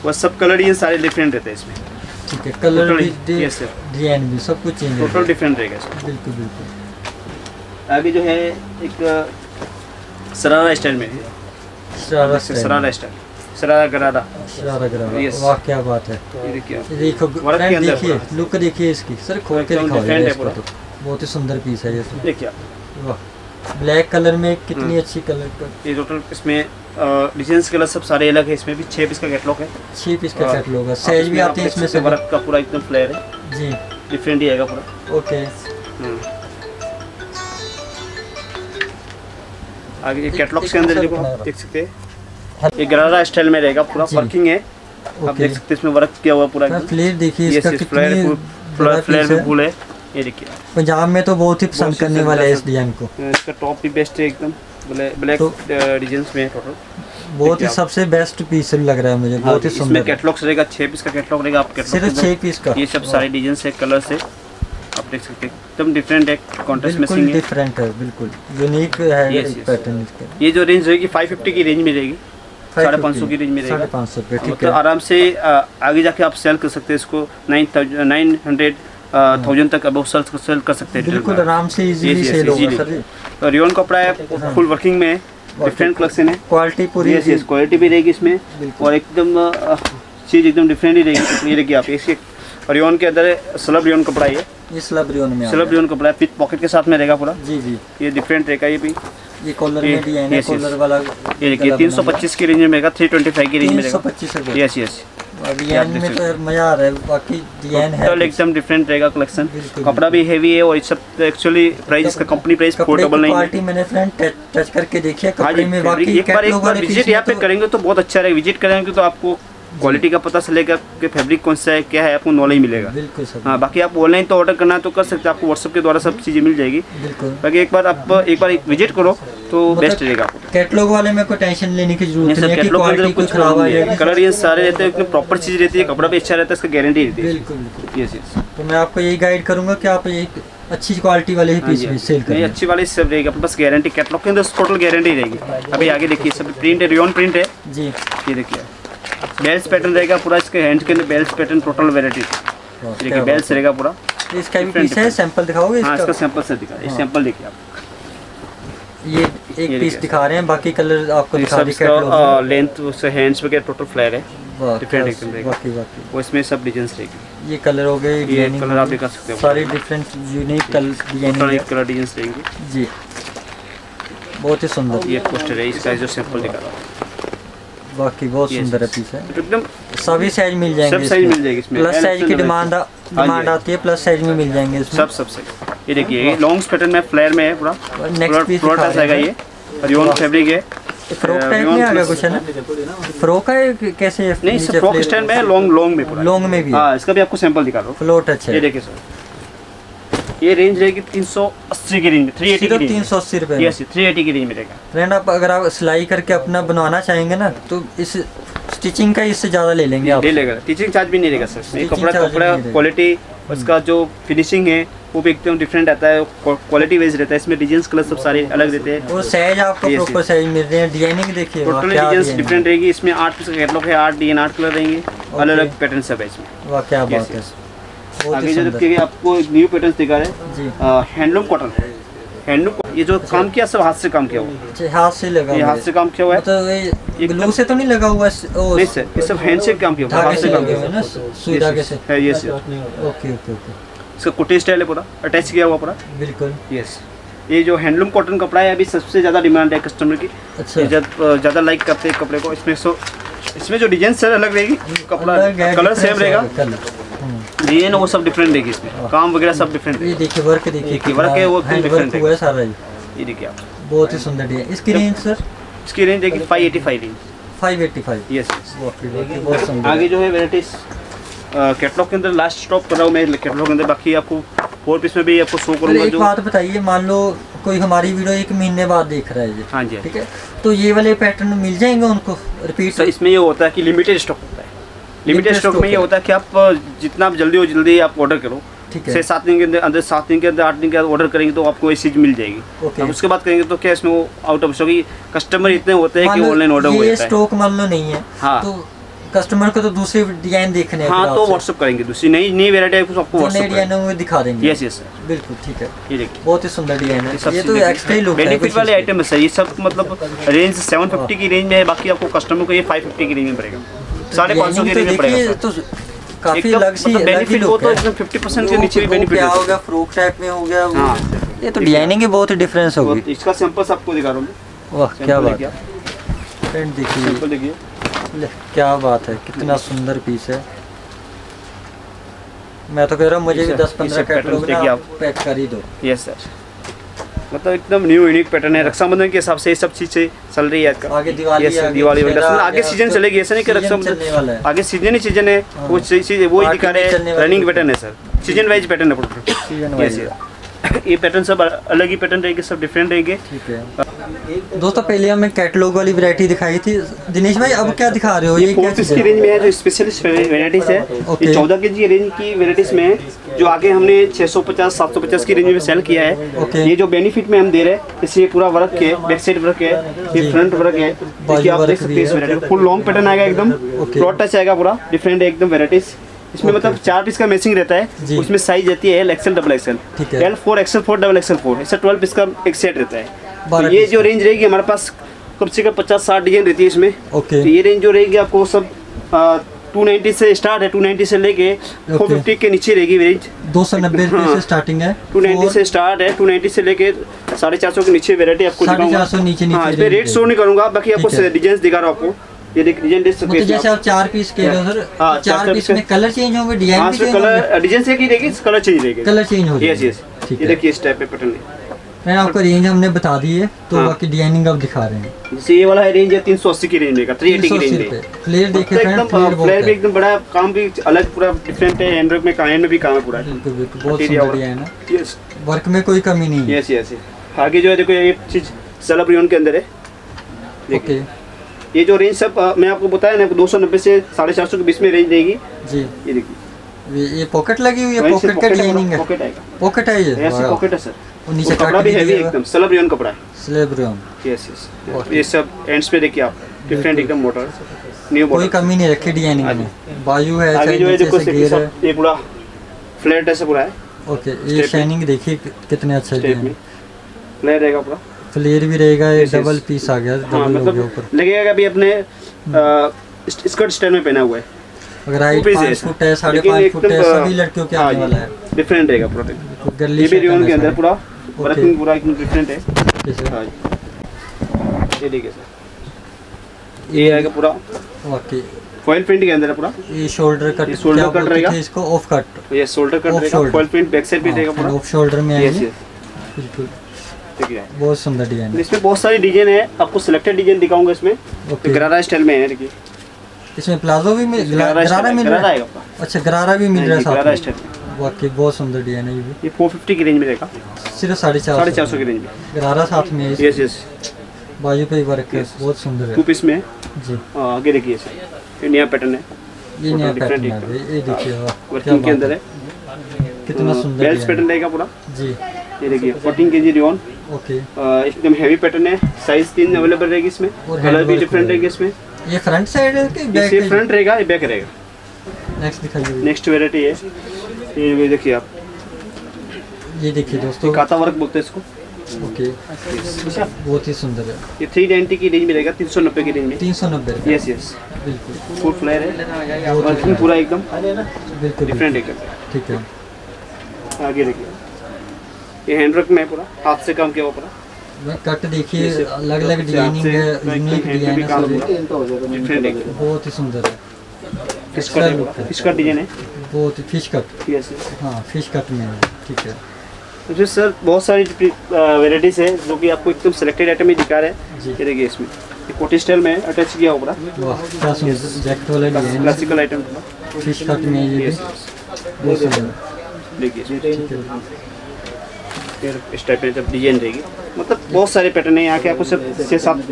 वो सब कलर ये सारे डिफरेंट रहते हैं इसमें। ठीक है, कलर भी, डिजाइन भी, सब कुछ चेंज है, टोटल डिफरेंट रहेगा सर। बिल्कुल बिल्कुल। आगे जो है एक सरारा स्टाइल में, सरारा सरारा स्टाइल, सरारा गरारा, सरारा गरारा। वाह क्या बात है। ये देखो, देखिए लुक देखिए इसकी सर, खोल के दिखाओ, बहुत ही सुंदर पीस है ये सर। देखिए वाह, ब्लैक कलर में कितनी अच्छी कलर का ये टोटल। इसमें डिजाइंस कलर सब सारे अलग है। इसमें भी छह पीस का कैटलॉग है, छह पीस का कैटलॉग है। साइज भी आते हैं इसमें से, वर्क का पूरा एकदम फ्लेयर है जी, डिफरेंट ही आएगा पूरा। ओके, आगे ये कैटलॉग के अंदर देखो, आप देख सकते हैं ये गरारा स्टाइल में रहेगा, पूरा वर्किंग है। आप देख सकते हैं इसमें वर्क किया हुआ पूरा एकदम। फ्लेयर देखिए इसका, कितनी फ्लेयर फ्लेयर में फूल है ये देखिए। पंजाब में तो बहुत ही पसंद करने वाला है इस डिजाइन को। इसका टॉप भी बेस्ट है एकदम, ब्लैक डिजाइंस में टोटल बहुत ही सबसे बेस्ट पीस लग रहा है मुझे, बहुत ही सुंदर। इसमें कैटलॉग रहेगा, छह पीस का कैटलॉग रहेगा। आप कैटलॉग छह पीस का ये सब सारे डिजाइंस है, कलर्स है, आप देख सकते हैं एकदम डिफरेंट है, कॉन्ट्रास्ट मैचिंग है, डिफरेंट है, बिल्कुल यूनिक है पैटर्न इसका। ये जो रेंज रहेगी पाँच सौ पचास की रेंज में रहेगी, साढ़े पाँच सौ की रेंज में रहेगी, पाँच सौ रुपये। ठीक है, आराम से आगे जाके आप सेल कर सकते हैं इसको, nine thousand nine hundred thousand तक अब सेल सेल कर सकते हैं बिल्कुल आराम से, इजीली सेल होगा सर। रियोन कपड़ा है, फुल वर्किंग में है, डिफरेंट कलेक्शन है, क्वालिटी पूरी है, क्वालिटी भी रहेगी इसमें और एकदम चीज़ एकदम डिफरेंट ही रहेगी। ये देखिए आप, इसके रियोन के अंदर स्लब रियोन कपड़ा है, ये स्लब रियोन में स्लब रियोन कपड़ा है, पिट पॉकेट के साथ में रहेगा पूरा जी जी। ये डिफरेंट रहेगा, ये भी ये कॉलर में भी है ना, कॉलर वाला। ये देखिए तीन सौ पच्चीस की रेंज में रहेगा, थ्री ट्वेंटी फाइव की रेंज में रहेगा, पच्चीस रुपये। यस यस, डिजाइन में तो मजा आ रहा है, बाकी डिजाइन है तो एकदम डिफरेंट रहेगा कलेक्शन। कपड़ा भी हेवी है और सब एक्चुअली प्राइस इसका कंपनी प्राइस अफोर्डेबल नहीं है। क्वालिटी मैंने फ्रेंड टच करके देखी है कपड़े में, बाकी एक बार एक बार विजिट यहाँ पे करेंगे तो बहुत अच्छा रहेगा। विजिट करेंगे तो आपको क्वालिटी का पता चलेगा कि फैब्रिक कौन सा है, क्या है, आपको नॉलेज मिलेगा बिल्कुल। हाँ, बाकी आप ऑनलाइन तो ऑर्डर करना तो कर सकते हैं, आपको व्हाट्सएप के द्वारा सब चीज़ें मिल जाएगी बिल्कुल। बाकी एक बार आप एक बार विजिट करो तो बेस्ट रहेगा। कैटलॉग वाले में कोई टेंशन लेने की जरूरत नहीं है, कैटलॉग में कुछ खराब है, कलर ये सारे रहते हैं, एकदम प्रॉपर चीज़ रहती है, कपड़ा भी अच्छा रहता है, इसका गारंटी रहती है बिल्कुल। यस यस, तो मैं आपको यही गाइड करूँगा कि आप एक अच्छी क्वालिटी वाले ही पीस में सेल करें, अच्छी वाली सब रहेगी अपने पास, गारंटी कैटलॉग के अंदर टोटल गारंटी रहेगी। अभी आगे देखिए, सब प्रिंट है, रियोन प्रिंट है जी। ये देखिए बेल्स पैटर्न रहेगा पूरा, इसके हैंड के अंदर बेल्स पैटर्न टोटल वेराइटी देखिए, बेल्स रहेगा पूरा। इसका भी पीस है, सैंपल दिखाओगे इसका? हाँ, इसका सैंपल से दिखा, ये सैंपल देखिए आप, ये एक पीस दिखा रहे हैं, बाकी कलर आपको दिखा दिया। लेंथ उससे हैंड्स वगैरह टोटल फ्लेयर है, डिफरेंट एकदम रहेगा और इसमें सब डिजाइन रहेगी। ये कलर हो गए, ये कलर आप दिखा सकते हो, सारे डिफरेंट यूनिक कलर डिजाइन रहेंगे जी, बहुत ही सुंदर। ये पोस्टर है, इसका जो सैंपल दिखा रहा हूँ, बाकी बहुत सुंदर है पीस है, एकदम सभी साइज मिल जाएंगे, सब साइज मिल जाएगी इसमें, प्लस साइज की डिमांड डिमांड आती है, प्लस साइज में मिल जाएंगे इसमें सब सब साइज। ये देखिए लॉन्ग्स पैटर्न में फ्लेयर में है पूरा, नेक्स्ट पीस पूरा आएगा, ये रियोन फैब्रिक है, फ्रॉक टाइप में आएगा कुछ है ना, फ्रॉक है कैसे? नहीं सर, फ्रॉक स्टाइल में लॉन्ग लॉन्ग में पूरा, लॉन्ग में भी हां। इसका भी आपको सैंपल दिखा रहा हूं, फ्लोट अच्छा है। ये देखिए सर, ये रेंज रहेगी तीन सौ अस्सी की रेंज में, तीन सौ अस्सी तीन सौ अस्सी रुपए। यस, तीन सौ अस्सी की रेंज में रहेगा फ्रेंड। आप अगर आप सिलाई करके अपना बनवाना चाहेंगे ना तो इस स्टिचिंग का इससे ज्यादा ले लेंगे आप, ले लेगा, स्टिचिंग चार्ज भी नहीं रहेगा सर। ये कपड़ा कपड़ा क्वालिटी उसका जो फिनिशिंग है वो भी एकदम डिफरेंट आता है, क्वालिटी वाइज रहता है, इसमें डिजाइन कलर सब सारे अलग रहते हैं और साइज आपको प्रॉपर साइज मिल रहे हैं। डिजाइनिंग देखिए, टोटल डिजाइन डिफरेंट रहेगी इसमें, आठ पीस का कैटलॉग है, आठ डिजाइन आठ कलर रहेंगे, अलग अलग पैटर्न सब है इसमें। वाह क्या बात है। आगे जो देखिए आपको एक न्यू पैटर्न दिखा रहे हैं, हैंडलूम कॉटन, हैंडलूम, ये जो काम किया सब हाथ से काम किया हुआ, हाथ से लगा हुआ, हाथ से काम किया हुआ है, मतलब ये ग्लू से तो नहीं लगा हुआ है, नहीं सर ये सब हैंड से काम किया हुआ, हाथ से काम किया हुआ है ना, सुई धागे से है। यस ओके ओके ओके, इसका कुटी स्टाइल है पूरा, अटैच किया हुआ पूरा बिल्कुल। यस, ये जो हैंडलूम कॉटन कपड़ा है अभी सबसे ज़्यादा डिमांड है कस्टमर की, ज़्यादा लाइक करते हैं कपड़े को। इसमें सो इसमें जो डिजाइन सर अलग रहेगी, कपड़ा कलर सेम रहेगा, डिजाइन वो सब डिफरेंट रहेगी, इसमें काम वगैरह सब डिफरेंट। ये देखिए वर्क, देखिए वर्क है वो डिफरेंट है सारा। ये देखिए आप, बहुत ही सुंदर डिजाइन। इसकी रेंज सर, इसकी रेंज देखिए पाँच सौ पचासी रेंज, पाँच सौ पचासी। यस, बहुत सुंदर। आगे जो है वैराइटीज कैटलॉग के अंदर लास्ट स्टॉप कर रहा हूँ मैं कैटलॉग के अंदर, बाकी आपको फोर पीस में भी आपको शो करूँगा। एक बात बताइए, मान लो कोई हमारी वीडियो एक महीने बाद देख रहा है, हाँ जी ठीक है, तो ये वाले पैटर्न मिल जाएंगे उनको रिपीट? इसमें ये होता है कि लिमिटेड स्टॉक होता है, लिमिटेड स्टॉक में ये होता है कि आप जितना आप जल्दी हो जल्दी आप ऑर्डर करो, ठीक है, छः सात दिन के अंदर अंदर सात दिन के अंदर आठ दिन के अंदर ऑर्डर करेंगे तो आपको ये चीज़ मिल जाएगी। okay. अब उसके बाद करेंगे तो क्या इसमें वो आउट ऑफ स्टॉक, कस्टमर इतने होते हैं कि ऑनलाइन ऑर्डर हो जाता है, स्टॉक मान लो नहीं है, हाँ तो कस्टमर को तो दूसरे डिजाइन देखने हैं। हाँ, तो व्हाट्सएप करेंगे दूसरी नई नई वैरायटी आपको व्हाट्सएप करेंगे, दिखा देंगे। यस यस बिल्कुल ठीक है। ये देखिए बहुत ही सुंदर डिजाइन है, ये तो एक्सट्रा लुक है, बेनिफिट वाले आइटम है सर ये सब। मतलब रेंज सात सौ पचास की रेंज में है, बाकी आपको कस्टमर को ये पाँच सौ पचास की रेंज में पड़ेगा, साढ़े पाँच सौ की रेंज में पड़ेगा। तो काफी अलग सी बेनिफिट हो, तो इसमें पचास परसेंट के नीचे भी बेनिफिट होगा, फ्रॉक टाइप में हो गया। हां ये तो डिजाइनिंग में बहुत ही डिफरेंस होगी। इसका सैंपल्स आपको दिखा रहा हूं। वाह क्या बात है, फ्रेंड देखिए सैंपल देखिए, क्या बात है, कितना सुंदर पीस है। मैं तो कह रहा हूँ मुझे भी दस पंद्रह कैटलॉग ना आप पैक कर ही दो। यस सर, मतलब एकदम न्यू यूनिक पैटर्न है, रक्षाबंधन के हिसाब से ये सब चीजें चल रही है आगे। दिवाली दिवाली आगे सीजन चलेगी, ऐसा नहीं कि रक्षाबंधन आगे सीजन ही सीजन है, वो चीज वो ही दिखा रहे हैं। रनिंग पैटर्न है सर, सीजन वाइज पैटर्न है प्रोडक्ट। ये पैटर्न सब अलग ही पैटर्न रहेंगे, सब डिफरेंट रहेंगे। ठीक है दोस्तों, पहले हमें कैटलॉग वाली वैरायटी दिखाई थी दिनेश भाई, अब क्या दिखा रहे हो? ये क्या चीज की रेंज में है जो स्पेशलिस्ट वैरायटीज है, ये चौदह के जी रेंज की वैरायटीज में है, जो आगे हमने छह सौ पचास सात सौ पचास की रेंज में सेल किया है। ये जो बेनिफिट में हम दे रहे हैं, इसलिए पूरा वर्क है, बैक साइड वर्क है, ये फ्रंट वर्क है, देखिए आप देख सकते हैं। फुल लॉन्ग पैटर्न आएगा, एकदम फ्लॉट टच आएगा, पूरा डिफरेंट है एकदम वैरायटीज इसमें। okay. मतलब चार पीस का मैचिंग रहता है, उसमें साइज रहती है L XL double XL, L four XL four double XL four, इससे ट्वेल्व पीस का एक सेट रहता है। तो ये जो रेंज रहेगी हमारे पास कम से कम पचास साठ डिजाइन रहती है इसमें। okay. तो ये रेंज जो रहेगी आपको सब आ, दो सौ नब्बे से स्टार्ट है, दो सौ नब्बे से लेके चार सौ पचास के नीचे रहेगी रेंज। दो सौ नब्बे रुपए से स्टार्टिंग है, दो सौ नब्बे से स्टार्ट है, दो सौ नब्बे से लेके साढ़े चार सौ के नीचे वैरायटी आपको दिखाऊंगा। हाँ, इसमें रेट शो नहीं करूंगा, बाकी आपको डिजाइन दिखा रहा हूँ आपको। ये देख डिजाइन देख सकते हैं, जैसे आप चार पीस के लो सर, चार पीस में कलर चेंज होंगे, डिजाइन भी चेंज होगा, कलर डिजाइन से की रहेगी, कलर चेंज रहेगा, कलर चेंज होगा। यस यस, ये देखिए इस टाइप पे पैटर्न है। मैंने आपको रेंज हमने बता दी है, तो बाकी डिजाइनिंग आप दिखा रहे हैं। जैसे ये वाला रेंज है तीन सौ अस्सी की रेंज रहेगा, तीन सौ अस्सी की रेंज है। फ्लेयर देखिए फ्रेंड, फ्लेयर भी एकदम बड़ा, काम भी अलग पूरा डिफरेंट है, हैंडवर्क में कायन में भी काम है पूरा, बहुत सुंदर डिजाइन है। यस, वर्क में कोई कमी नहीं है। यस यस, आगे जो है देखो ये चीज सेलेब्रियन के अंदर है। ओके, ये जो रेंज सब आ, मैं आपको बताया ना, दो सौ नब्बे से साढ़े चार सौ के बीच में रेंज रहेगी जी। ये देखिए ये पॉकेट लगी हुई है, पॉकेट का लाइनिंग है, पॉकेट आएगा, पॉकेट है, ये ऐसे पॉकेट है सर। और नीचे कपड़ा भी हैवी एकदम सेलेब्रियन कपड़ा है, सेलेब्रियन। यस यस, ये सब एंड्स पे देखिए आप, डिफरेंट एकदम मोटर न्यू बॉडी, कोई कमी नहीं रखी डिजाइनिंग में। बाजू है, आगे जो है देखो ये पूरा फ्लैट ऐसे पूरा है। ओके, ये शाइनिंग देखिए कितने अच्छा है, फ्लैट रहेगा पूरा, फ्लेयर भी रहेगा, ये डबल पीस आ गया। हाँ, मतलब ऊपर लगेगा भी अपने स्कर्ट स्टाइल में पहना हुआ है, अगर हाइट पाँच फुट है साढ़े पाँच फुट है, सभी लड़कियों के आने वाला है, डिफरेंट रहेगा प्रोडक्ट। ये भी रियोन के अंदर पूरा वर्किंग पूरा एकदम डिफरेंट है। ये देखिए सर, ये आएगा पूरा ओके फॉइल प्रिंट के अंदर पूरा, ये शोल्डर कट, शोल्डर कट रहेगा, इसको ऑफ कट, ये शोल्डर कट रहेगा, फॉइल प्रिंट बैक साइड भी रहेगा पूरा, ऑफ शोल्डर में आएगा बिल्कुल। बहुत सुंदर डिजाइन, इसमें बहुत सारी डिजाइन है, आपको सिलेक्टेड डिजाइन दिखाऊंगा इसमें। okay. गरारा स्टाइल में है, देखिए इसमें प्लाजो भी मिल, गरारा मिल रहा है। अच्छा, गरारा भी मिल रहा है गरारा स्टाइल, वाकई बहुत सुंदर डिजाइन है। ये भी ये चार सौ पचास की रेंज में रहेगा, सिर्फ साढ़े चार सौ की रेंज में गरारा साथ में। यस यस, बाजू पे वर्क है, बहुत सुंदर है, टू पीस में है जी। आगे देखिए सर, नया पैटर्न है, ये नया पैटर्न है, ये देखिए वर्किंग के अंदर है, कितना सुंदर है, बेल्ट पैटर्न रहेगा पूरा जी। ये देखिए चौदह केजी रियोन, ओके एकदम हैवी पैटर्न है, साइज तीन अवेलेबल रहेगी इसमें, कलर भी डिफरेंट रहेगा इसमें। ये फ्रंट साइड है कि बैक? ये फ्रंट रहेगा, ये बैक रहेगा। नेक्स्ट दिखाइए, नेक्स्ट वैरायटी है ये, ये देखिए आप, ये देखिए दोस्तों काता वर्क बोलते हैं इसको। ओके, बहुत ही सुंदर है, ये तीन सौ नब्बे की रेंज में रहेगा, तीन सौ नब्बे की रेंज में, तीन सौ नब्बे। यस यस बिल्कुल, फुल फ्लेयर है, वर्किंग पूरा एकदम बिल्कुल डिफरेंट है। ठीक है, आगे देखिए ये हैंडवर्क में पूरा, हाथ से काम किया हुआ पूरा, कट देखिए अलग अलग डिजाइनिंग है, यूनिक डिजाइन है, बहुत ही सुंदर है। Fish cut, fish cut design है, बहुत ही फिश कट। यस हाँ, फिश कट में है। ठीक है, तो सर बहुत सारी वैरायटीज है जो कि आपको एकदम सिलेक्टेड आइटम ही दिखा रहे हैं। देखिए इसमें कोटी स्टाइल में अटैच किया हुआ पूरा, जैकेट वाला design, classical item fish cut में, ये बहुत सुंदर देखिए इस टाइप में जब डिजाइन रहेगी। मतलब बहुत सारे पैटर्न है यहाँ के, आपको सब छः सात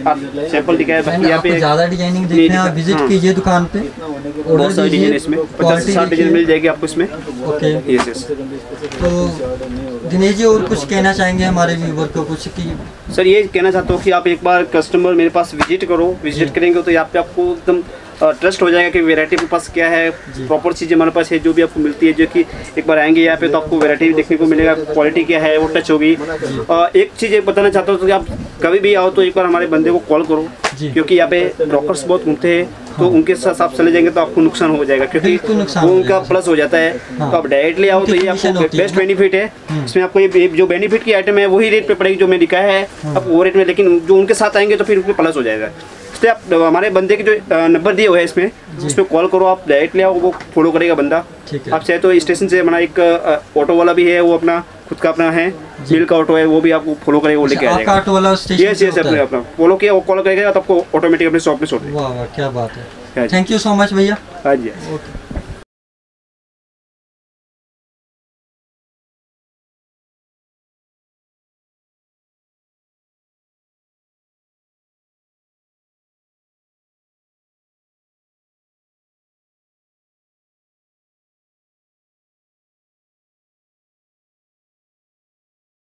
सैंपल दिखाया है, यहाँ पे ज़्यादा डिजाइनिंग देखना है, विजिट कीजिए दुकान पे, बहुत सारी डिजाइन इसमें पचास साठ डिजाइन मिल जाएगी आपको इसमें। Okay, yes yes. तो दिनेश जी और कुछ कहना चाहेंगे हमारे व्यूवर को कुछ? की सर ये कहना चाहता हूँ कि आप एक बार कस्टमर मेरे पास विजिट करो, विजिट करेंगे तो यहाँ पे आपको एकदम ट्रस्ट हो जाएगा कि वैरायटी के पास क्या है, प्रॉपर चीज़ें हमारे पास है जो भी आपको मिलती है, जो कि एक बार आएंगे यहाँ पे तो आपको वैरायटी देखने को मिलेगा, क्वालिटी क्या है वो टच होगी। और एक चीज़ एक बताना चाहता हूँ तो कि आप कभी भी आओ तो एक बार हमारे बंदे को कॉल करो, क्योंकि यहाँ पे ब्रोकर्स बहुत घूमते हैं, तो उनके साथ आप चले जाएंगे तो आपको नुकसान हो जाएगा, क्योंकि वो उनका प्लस हो जाता है। हाँ। तो आप डायरेक्टली आओ तो ये आपको बेस्ट बेनिफिट है। इसमें आपको ये जो बेनिफिट की आइटम है वही रेट पे पड़ेगी जो मैं लिखा है, आप वो रेट में, लेकिन जो उनके साथ आएंगे तो फिर उनके प्लस हो जाएगा। इसलिए आप हमारे बंदे के जो नंबर दिए हुए हैं इसमें, उस पर कॉल करो, आप डायरेक्टली आओ, वो फॉलो करेगा बंदा आपसे। तो स्टेशन से हमारा एक ऑटो वाला भी है, वो अपना खुद का अपना है, बिल का ऑटो है, वो भी आपको फॉलो करेगा, वो लेके आ जाएगा। ऑटो वाला स्टेशन यस यस अपने अपना फॉलो किया, वो कॉल करेगा तो आपको ऑटोमेटिक अपने शॉप पे छोड़ देगा। वाह वाह, क्या बात है। थैंक यू सो मच भैया। हाँ जी, ओके।